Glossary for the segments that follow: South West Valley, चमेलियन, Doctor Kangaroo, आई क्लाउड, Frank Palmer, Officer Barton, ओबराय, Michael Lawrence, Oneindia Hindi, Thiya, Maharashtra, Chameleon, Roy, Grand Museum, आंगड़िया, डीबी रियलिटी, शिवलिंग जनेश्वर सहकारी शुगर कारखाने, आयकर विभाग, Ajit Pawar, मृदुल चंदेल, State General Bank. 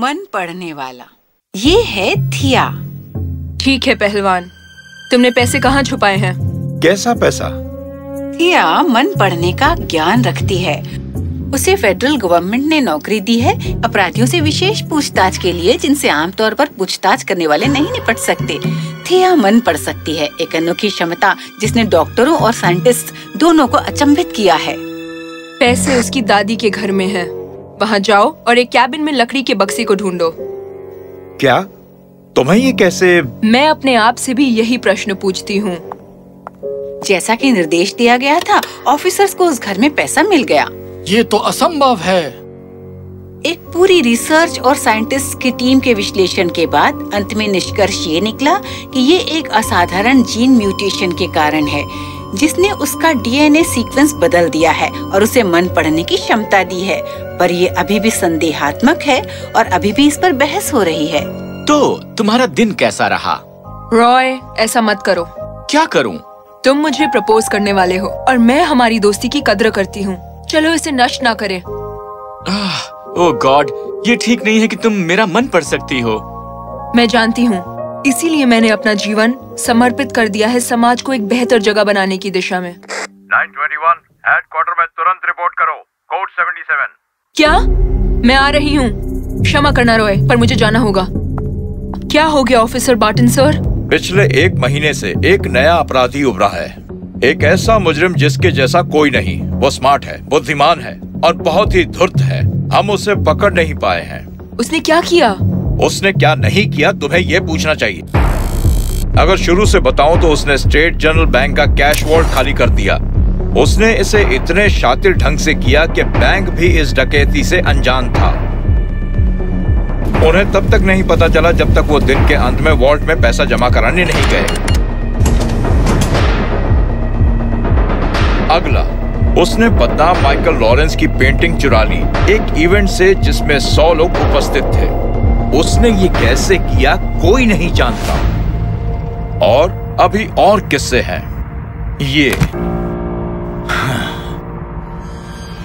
मन पढ़ने वाला। ये है थिया। ठीक है पहलवान, तुमने पैसे कहाँ छुपाए हैं? कैसा पैसा? थिया मन पढ़ने का ज्ञान रखती है। उसे फेडरल गवर्नमेंट ने नौकरी दी है अपराधियों से विशेष पूछताछ के लिए, जिनसे आमतौर पर पूछताछ करने वाले नहीं निपट सकते। थिया मन पढ़ सकती है, एक अनोखी क्षमता जिसने डॉक्टरों और साइंटिस्ट दोनों को अचंभित किया है। पैसे उसकी दादी के घर में हैं। वहाँ जाओ और एक कैबिन में लकड़ी के बक्से को ढूंढो। क्या तुम्हें ये कैसे? मैं अपने आप से भी यही प्रश्न पूछती हूँ। जैसा कि निर्देश दिया गया था, ऑफिसर्स को उस घर में पैसा मिल गया। ये तो असंभव है। एक पूरी रिसर्च और साइंटिस्ट की टीम के विश्लेषण के बाद अंत में निष्कर्ष ये निकला कि ये एक असाधारण जीन म्यूटेशन के कारण है, जिसने उसका डीएनए सीक्वेंस बदल दिया है और उसे मन पढ़ने की क्षमता दी है। पर ये अभी भी संदेहात्मक है और अभी भी इस पर बहस हो रही है। तो तुम्हारा दिन कैसा रहा? रॉय, ऐसा मत करो। क्या करूं? तुम मुझे प्रपोज करने वाले हो और मैं हमारी दोस्ती की कदर करती हूँ। चलो इसे नष्ट ना करें। ओह गॉड, ये ठीक नहीं है कि तुम मेरा मन पढ़ सकती हो। मैं जानती हूँ, इसीलिए मैंने अपना जीवन समर्पित कर दिया है समाज को एक बेहतर जगह बनाने की दिशा में। 921 हेडक्वार्टर में तुरंत रिपोर्ट करो, कोड 77। क्या? मैं आ रही हूँ। क्षमा करना रॉय, पर मुझे जाना होगा। क्या हो गया ऑफिसर बार्टन सर? पिछले एक महीने से एक नया अपराधी उभरा है, एक ऐसा मुजरिम जिसके जैसा कोई नहीं। वो स्मार्ट है, बुद्धिमान है और बहुत ही धूर्त है। हम उसे पकड़ नहीं पाए हैं। उसने क्या किया? उसने क्या नहीं किया तुम्हें ये पूछना चाहिए। अगर शुरू से बताऊं तो उसने स्टेट जनरल बैंक का कैश वॉल्ट खाली कर दिया। उसने इसे इतने शातिर ढंग से किया कि बैंक भी इस डकैती से अनजान था। उन्हें तब तक नहीं पता चला जब तक वो दिन के अंत में वॉल्ट में पैसा जमा कराने नहीं गए। अगला, उसने बदनाम माइकल लॉरेंस की पेंटिंग चुरा ली, एक इवेंट से जिसमें 100 लोग उपस्थित थे। उसने ये कैसे किया कोई नहीं जानता। और अभी और किस्से हैं। ये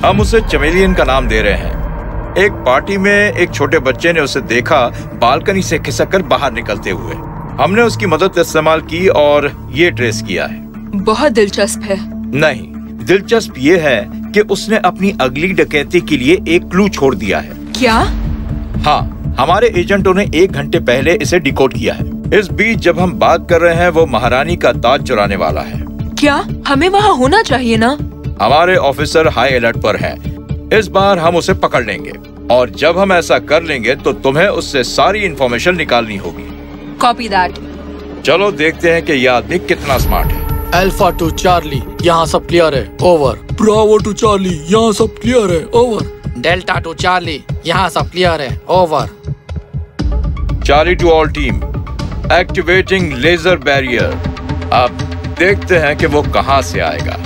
हम उसे चमेलियन का नाम दे रहे हैं। एक पार्टी में एक छोटे बच्चे ने उसे देखा बालकनी से खिसककर बाहर निकलते हुए। हमने उसकी मदद इस्तेमाल की और ये ट्रेस किया है। बहुत दिलचस्प है। नहीं, दिलचस्प ये है कि उसने अपनी अगली डकैती के लिए एक क्लू छोड़ दिया है। क्या? हाँ, हमारे एजेंटों ने 1 घंटे पहले इसे डिकोड किया है। इस बीच जब हम बात कर रहे हैं, वो महारानी का ताज चुराने वाला है। क्या? हमें वहाँ होना चाहिए ना? हमारे ऑफिसर हाई अलर्ट पर हैं। इस बार हम उसे पकड़ लेंगे और जब हम ऐसा कर लेंगे तो तुम्हें उससे सारी इंफॉर्मेशन निकालनी होगी। Copy that. चलो देखते हैं कि यह आदमी कितना स्मार्ट है। अल्फा टू चार्ली, यहाँ सब क्लियर है, ओवर। ब्रावो टू चार्ली, यहाँ सब क्लियर है, ओवर। डेल्टा टू चार्ली, यहाँ सब क्लियर है, over. Charlie to all team, activating laser barrier. अब देखते हैं कि वो कहाँ से आएगा।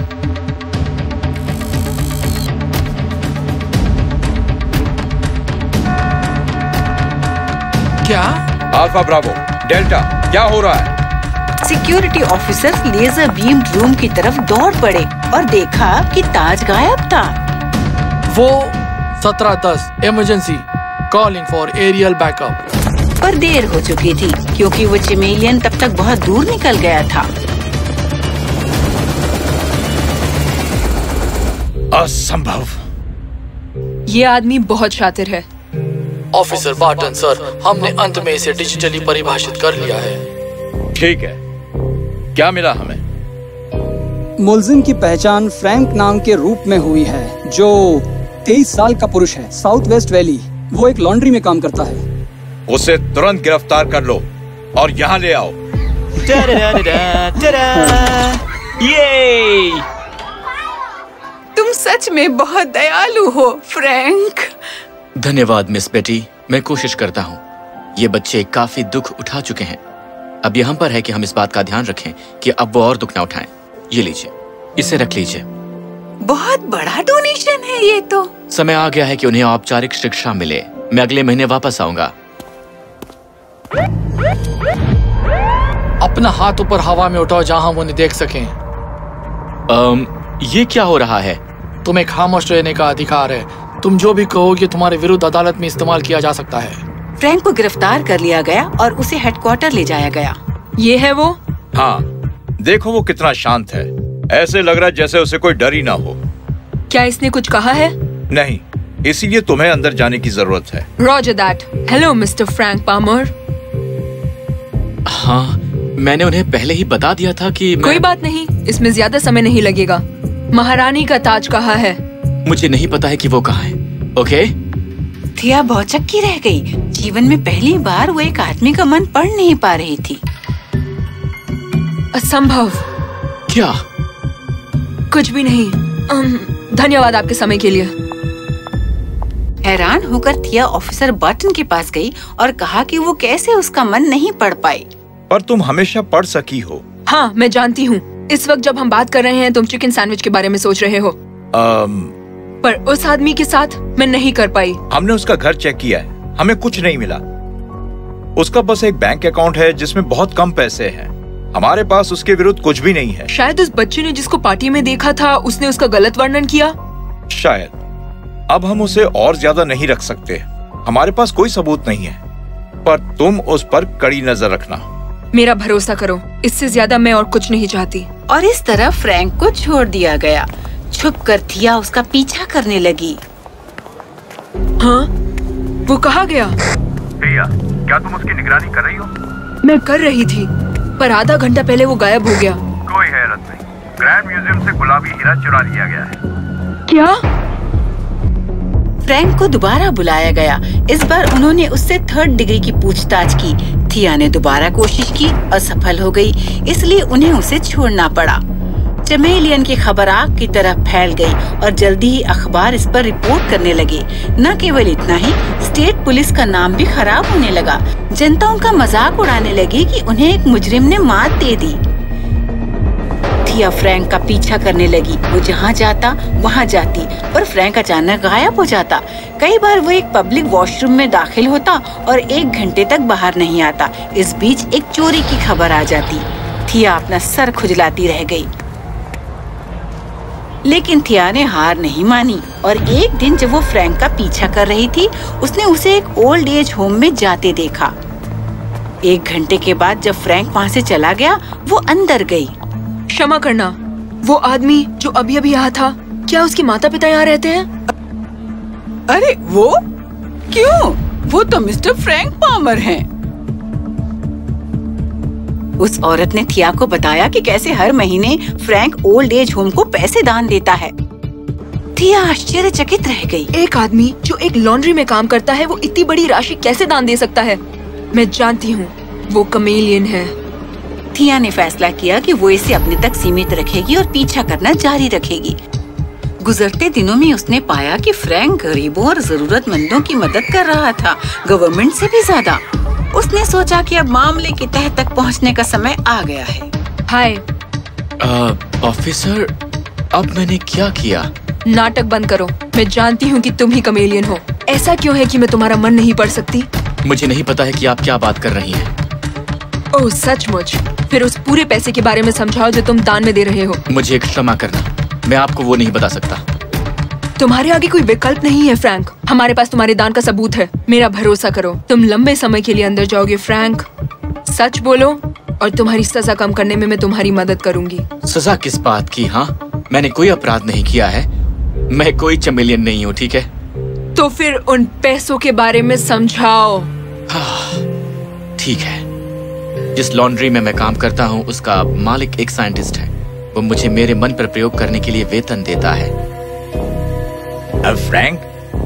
क्या? अल्फा ब्रावो डेल्टा, क्या हो रहा है? Security officers laser beam room की तरफ दौड़ पड़े और देखा कि ताज गायब था। वो 1710 emergency calling for aerial backup. पर देर हो चुकी थी क्योंकि वो चमेलियन तब तक बहुत दूर निकल गया था। असंभव। ये आदमी बहुत शातिर है। ऑफिसर बार्टन सर, हमने अंत में इसे डिजिटली परिभाषित कर लिया है। ठीक है, क्या मिला हमें? मुलजिम की पहचान फ्रैंक नाम के रूप में हुई है, जो 23 साल का पुरुष है, साउथ वेस्ट वैली। वो एक लॉन्ड्री में काम करता है। उसे तुरंत गिरफ्तार कर लो और यहाँ ले आओ। ये तुम सच में बहुत दयालु हो फ्रैंक। धन्यवाद मिस बेटी, मैं कोशिश करता हूँ। ये बच्चे काफी दुख उठा चुके हैं। अब ये हम पर है कि हम इस बात का ध्यान रखें कि अब वो और दुख ना उठाएं। ये लीजिए, इसे रख लीजिए। बहुत बड़ा डोनेशन है ये तो। समय आ गया है कि उन्हें औपचारिक शिक्षा मिले। मैं अगले महीने वापस आऊंगा। अपना हाथ ऊपर हवा में उठाओ जहां हम उन्हें देख सकें। ये क्या हो रहा है? तुम्हें खामोश रहने का अधिकार है। तुम जो भी कहोगे तुम्हारे विरुद्ध अदालत में इस्तेमाल किया जा सकता है। फ्रैंक को गिरफ्तार कर लिया गया और उसे हेडक्वार्टर ले जाया गया। ये है वो? हाँ, देखो वो कितना शांत है। ऐसे लग रहा है जैसे उसे कोई डर ही ना हो। क्या इसने कुछ कहा है? नहीं, इसीलिए तुम्हें अंदर जाने की जरूरत है। Roger that. Hello mister Frank Palmer. हाँ, मैंने उन्हें पहले ही बता दिया था कि मैं... कोई बात नहीं, इसमें ज्यादा समय नहीं लगेगा। महारानी का ताज कहाँ है? मुझे नहीं पता है कि वो कहाँ है। ओके? थिया बहुत चक्की रह गई। जीवन में पहली बार वो एक आदमी का मन पढ़ नहीं पा रही थी। असंभव। क्या? कुछ भी नहीं। धन्यवाद आपके समय के लिए। हैरान होकर थिया ऑफिसर बार्टन के पास गई और कहा कि वो कैसे उसका मन नहीं पढ़ पाई। पर तुम हमेशा पढ़ सकी हो। हाँ, मैं जानती हूँ। इस वक्त जब हम बात कर रहे हैं तुम चिकन सैंडविच के बारे में सोच रहे हो। पर उस आदमी के साथ मैं नहीं कर पाई। हमने उसका घर चेक किया है, हमें कुछ नहीं मिला। उसका बस एक बैंक अकाउंट है जिसमें बहुत कम पैसे हैं। हमारे पास उसके विरुद्ध कुछ भी नहीं है। शायद उस बच्चे ने जिसको पार्टी में देखा था उसने उसका गलत वर्णन किया। शायद। अब हम उसे और ज्यादा नहीं रख सकते, हमारे पास कोई सबूत नहीं है। पर तुम उस पर कड़ी नजर रखना। मेरा भरोसा करो, इससे ज्यादा मैं और कुछ नहीं चाहती। और इस तरह फ्रैंक को छोड़ दिया गया। छुपकर थिया उसका पीछा करने लगी। हाँ, वो कहाँ गया? थिया, क्या तुम उसकी निगरानी कर रही हो? मैं कर रही थी, पर आधा घंटा पहले वो गायब हो गया। कोई हैरत नहीं, ग्रैंड म्यूजियम से गुलाबी हीरा चुरा लिया गया है। क्या? फ्रैंक को दोबारा बुलाया गया। इस बार उन्होंने उससे 3rd डिग्री की पूछताछ की। थिया ने दोबारा कोशिश की, असफल हो गई, इसलिए उन्हें उसे छोड़ना पड़ा। चमेलियन की खबर आग की तरह फैल गई और जल्दी ही अखबार इस पर रिपोर्ट करने लगे। न केवल इतना ही, स्टेट पुलिस का नाम भी खराब होने लगा। जनता उनका मजाक उड़ाने लगी कि उन्हें एक मुजरिम ने मात दे दी। थिया फ्रैंक का पीछा करने लगी। वो जहाँ जाता वहाँ जाती, पर फ्रैंक अचानक गायब हो जाता। कई बार वो एक पब्लिक वॉशरूम में दाखिल होता और 1 घंटे तक बाहर नहीं आता। इस बीच एक चोरी की खबर आ जाती। थिया अपना सर खुजलाती रह गई। लेकिन थिया ने हार नहीं मानी और एक दिन जब वो फ्रैंक का पीछा कर रही थी, उसने उसे एक ओल्ड एज होम में जाते देखा। 1 घंटे के बाद जब फ्रैंक वहाँ से चला गया, वो अंदर गई। क्षमा करना, वो आदमी जो अभी अभी यहाँ था, क्या उसके माता पिता यहाँ रहते हैं? अरे वो क्यों? वो तो मिस्टर फ्रैंक पामर हैं। उस औरत ने थिया को बताया कि कैसे हर महीने फ्रैंक ओल्ड एज होम को पैसे दान देता है। थिया आश्चर्यचकित रह गई। एक आदमी जो एक लॉन्ड्री में काम करता है वो इतनी बड़ी राशि कैसे दान दे सकता है? मैं जानती हूँ, वो कैमेलियन है। थिया ने फैसला किया कि वो इसे अपने तक सीमित रखेगी और पीछा करना जारी रखेगी। गुजरते दिनों में उसने पाया कि फ्रैंक गरीबों और जरूरतमंदों की मदद कर रहा था, गवर्नमेंट से भी ज्यादा। उसने सोचा कि अब मामले के तह तक पहुंचने का समय आ गया है। हाय ऑफिसर, अब मैंने क्या किया? नाटक बंद करो, मैं जानती हूँ कि तुम ही कैमेलियन हो। ऐसा क्यों है कि मैं तुम्हारा मन नहीं पढ़ सकती? मुझे नहीं पता है कि आप क्या बात कर रही हैं। ओह सचमुच? फिर उस पूरे पैसे के बारे में समझाओ जो तुम दान में दे रहे हो। मुझे क्षमा करना, मैं आपको वो नहीं बता सकता। तुम्हारे आगे कोई विकल्प नहीं है फ्रैंक, हमारे पास तुम्हारे दान का सबूत है। मेरा भरोसा करो, तुम लंबे समय के लिए अंदर जाओगे फ्रैंक। सच बोलो और तुम्हारी सजा कम करने में मैं तुम्हारी मदद करूंगी। सजा किस बात की? हाँ, मैंने कोई अपराध नहीं किया है, मैं कोई चमेलियन नहीं हूँ। ठीक है, तो फिर उन पैसों के बारे में समझाओ। ठीक है, जिस लॉन्ड्री में मैं काम करता हूँ उसका मालिक एक साइंटिस्ट है। वो मुझे मेरे मन पर प्रयोग करने के लिए वेतन देता है। अब फ्रैंक,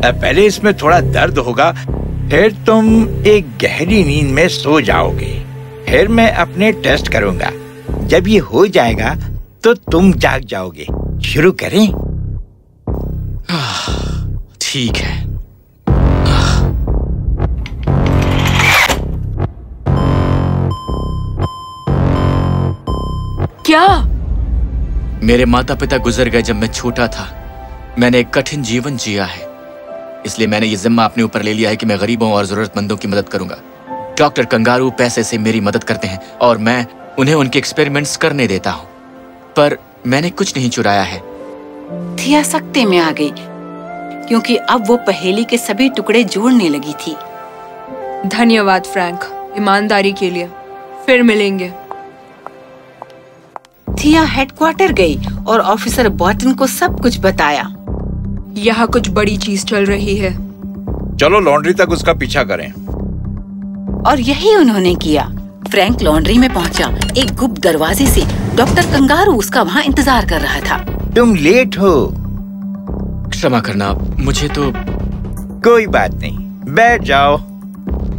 पहले इसमें थोड़ा दर्द होगा, फिर तुम एक गहरी नींद में सो जाओगे। फिर मैं अपने टेस्ट करूँगा। जब ये हो जाएगा तो तुम जाग जाओगे। शुरू करें? ठीक है। क्या? मेरे माता पिता गुजर गए जब मैं छोटा था। मैंने एक कठिन जीवन जिया है, इसलिए मैंने ये जिम्मा अपने ऊपर ले लिया है कि मैं गरीबों और जरूरतमंदों की मदद करूंगा। डॉक्टर कंगारू पैसे से मेरी मदद करते हैं और मैं उन्हें उनके एक्सपेरिमेंट्स करने देता हूँ, पर मैंने कुछ नहीं चुराया है। थिया सख्ते में आ गई, क्योंकि अब वो पहेली के सभी टुकड़े जोड़ने लगी थी। धन्यवाद फ्रैंक, ईमानदारी के लिए। फिर मिलेंगे। थिया हेडक्वार्टर गई और ऑफिसर बॉर्टन को सब कुछ बताया। यहाँ कुछ बड़ी चीज चल रही है। चलो लॉन्ड्री तक उसका पीछा करें। और यही उन्होंने किया। फ्रैंक लॉन्ड्री में पहुँचा। एक गुप्त दरवाजे से डॉक्टर कंगारू उसका वहाँ इंतजार कर रहा था। तुम लेट हो। क्षमा करना, मुझे तो। कोई बात नहीं, बैठ जाओ।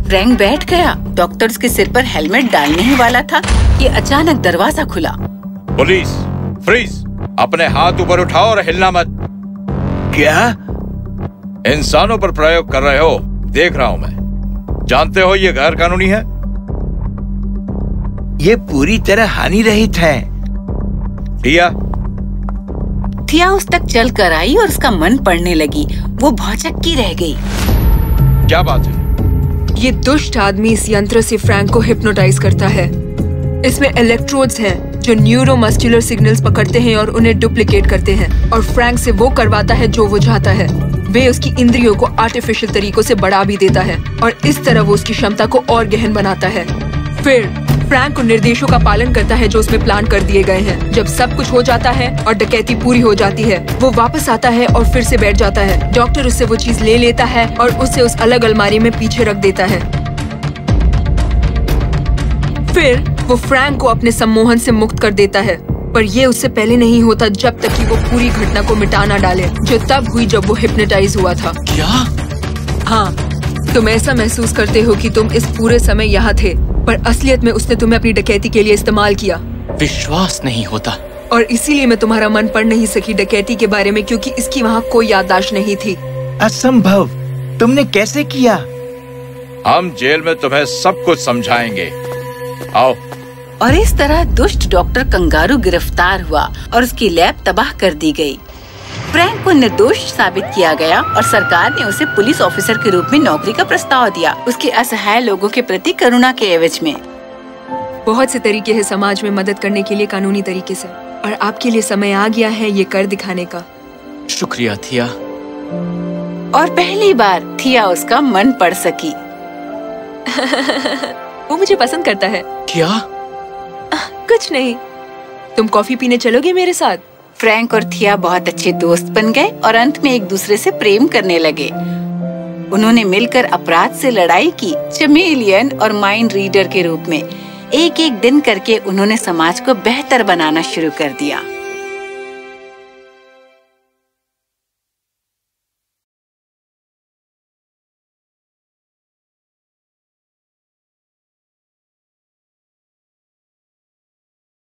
फ्रैंक बैठ गया। डॉक्टर्स के सिर पर हेलमेट डालने ही वाला था कि अचानक दरवाजा खुला। पुलिस, फ्रीज, अपने हाथ ऊपर उठाओ और हिलना मत। क्या? इंसानों पर प्रयोग कर रहे हो, देख रहा हूँ मैं। जानते हो ये गैर कानूनी है। ये पूरी तरह हानि रहित है। थिया उस तक चल कर आई और उसका मन पड़ने लगी। वो भौचक्की रह गई। क्या बात है? ये दुष्ट आदमी इस यंत्र से फ्रैंक को हिप्नोटाइज करता है। इसमें इलेक्ट्रोड्स हैं जो न्यूरोमस्कुलर सिग्नल्स पकड़ते हैं और उन्हें डुप्लीकेट करते हैं, और फ्रैंक से वो करवाता है जो वो चाहता है। वे उसकी इंद्रियों को आर्टिफिशियल तरीकों से बढ़ा भी देता है और इस तरह वो उसकी क्षमता को और गहन बनाता है। फिर फ्रैंक उन निर्देशों का पालन करता है जो उसमें प्लान कर दिए गए हैं। जब सब कुछ हो जाता है और डकैती पूरी हो जाती है, वो वापस आता है और फिर से बैठ जाता है। डॉक्टर उससे वो चीज ले लेता है और उसे उस अलग अलमारी में पीछे रख देता है। फिर वो फ्रैंक को अपने सम्मोहन से मुक्त कर देता है, पर ये उससे पहले नहीं होता जब तक कि वो पूरी घटना को मिटा ना डाले, जो तब हुई जब वो हिप्नोटाइज हुआ था। क्या? हाँ, तुम ऐसा महसूस करते हो कि तुम इस पूरे समय यहाँ थे, पर असलियत में उसने तुम्हें अपनी डकैती के लिए इस्तेमाल किया। विश्वास नहीं होता। और इसीलिए मैं तुम्हारा मन पढ़ नहीं सकी डकैती के बारे में, क्योंकि इसकी वहाँ कोई याददाश्त नहीं थी। असंभव, तुमने कैसे किया? हम जेल में तुम्हें सब कुछ समझाएंगे, आओ। और इस तरह दुष्ट डॉक्टर कंगारू गिरफ्तार हुआ और उसकी लैब तबाह कर दी गयी। फ्रैंक को निर्दोष साबित किया गया और सरकार ने उसे पुलिस ऑफिसर के रूप में नौकरी का प्रस्ताव दिया, उसके असहाय लोगों के प्रति करुणा के एवज में। बहुत से तरीके हैं समाज में मदद करने के लिए कानूनी तरीके से, और आपके लिए समय आ गया है ये कर दिखाने का। शुक्रिया थिया। और पहली बार थिया उसका मन पढ़ सकी। वो मुझे पसंद करता है। क्या? कुछ नहीं। तुम कॉफी पीने चलोगे मेरे साथ? फ्रैंक और थिया बहुत अच्छे दोस्त बन गए और अंत में एक दूसरे से प्रेम करने लगे। उन्होंने मिलकर अपराध से लड़ाई की, चमेलियन और माइंड रीडर के रूप में। एक एक दिन करके उन्होंने समाज को बेहतर बनाना शुरू कर दिया।